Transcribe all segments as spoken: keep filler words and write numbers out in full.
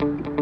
We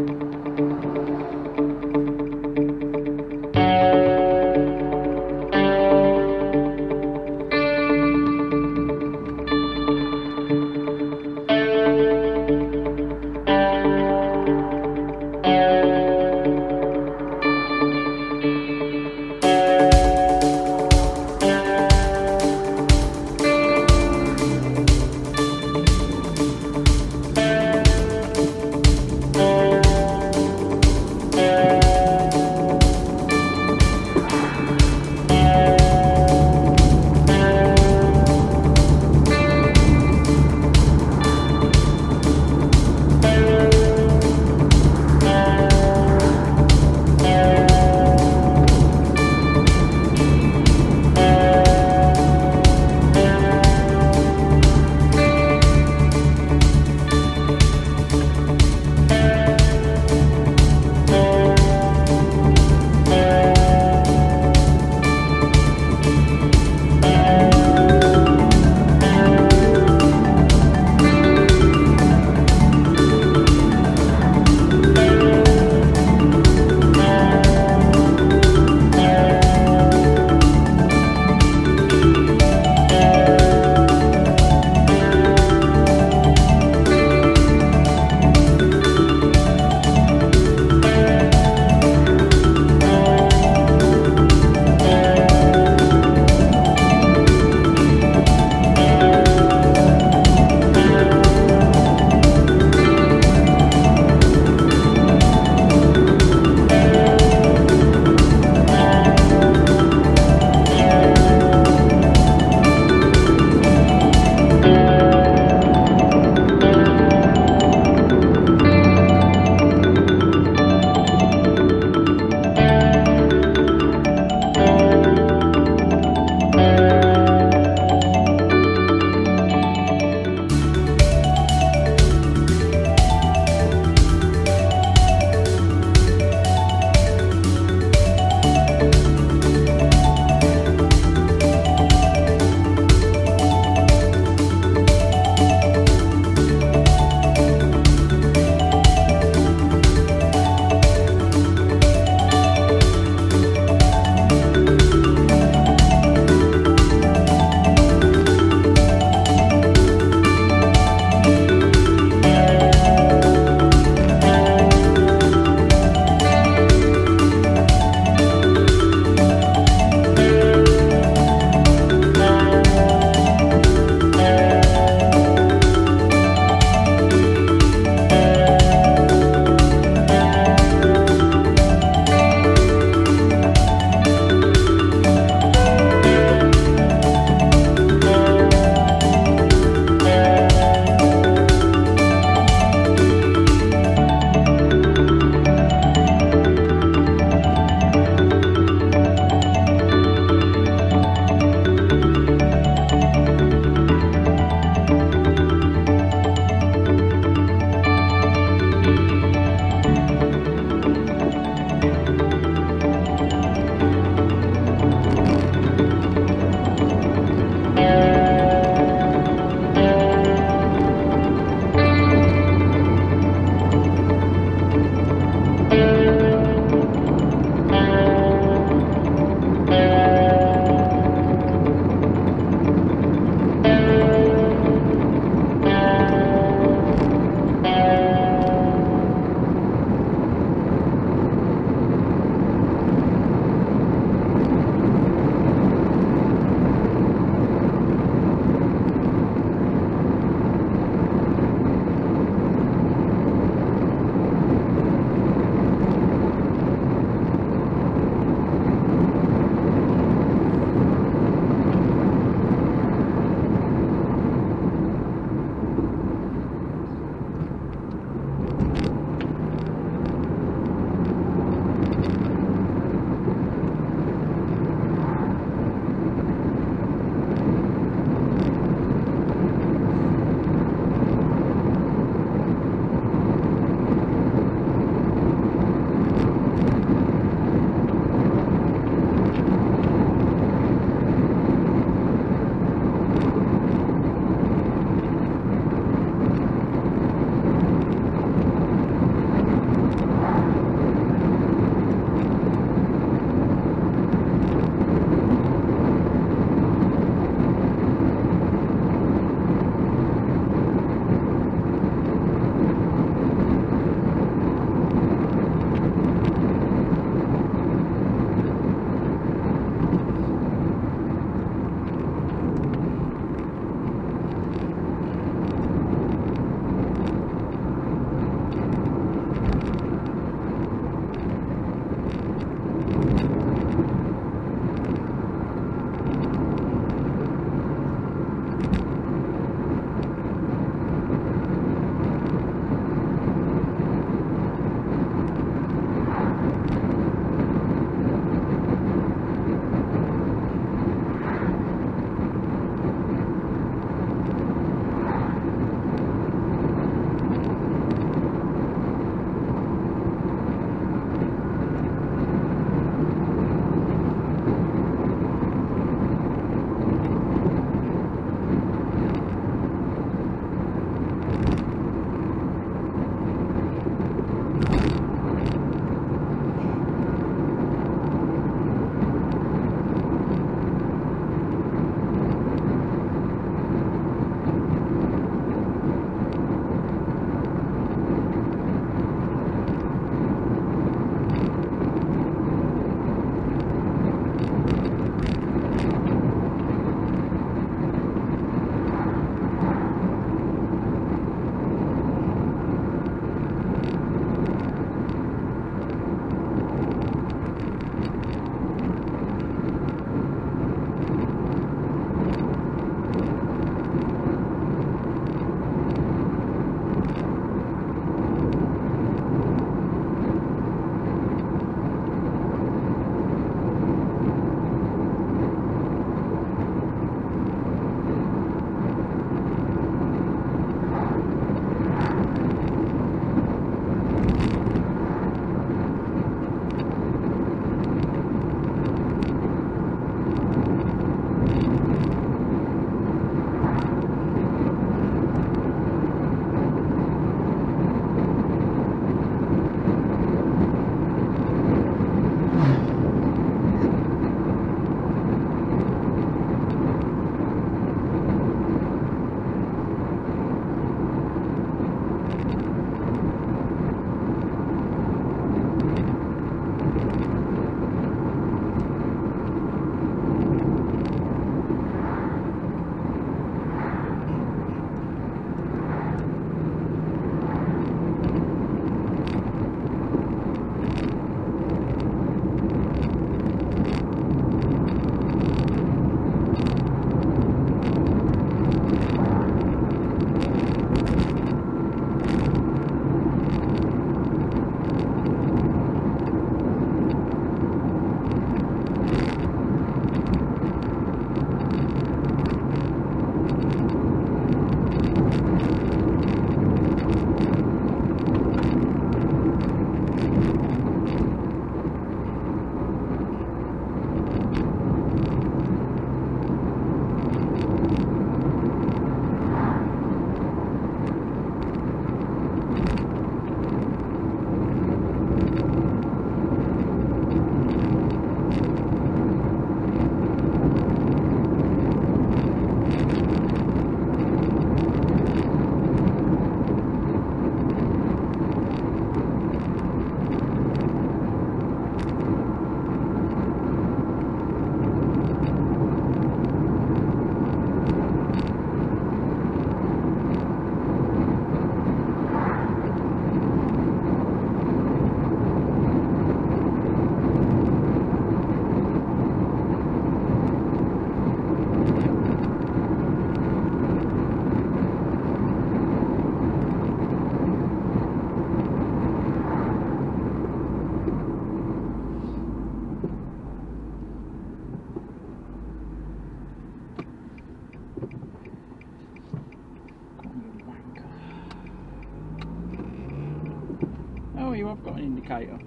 you have got an indicator.